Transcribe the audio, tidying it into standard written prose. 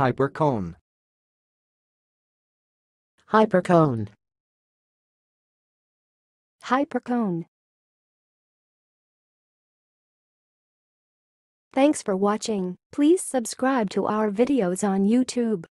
Hypercone. Hypercone. Hypercone. Thanks for watching. Please subscribe to our videos on YouTube.